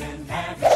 and have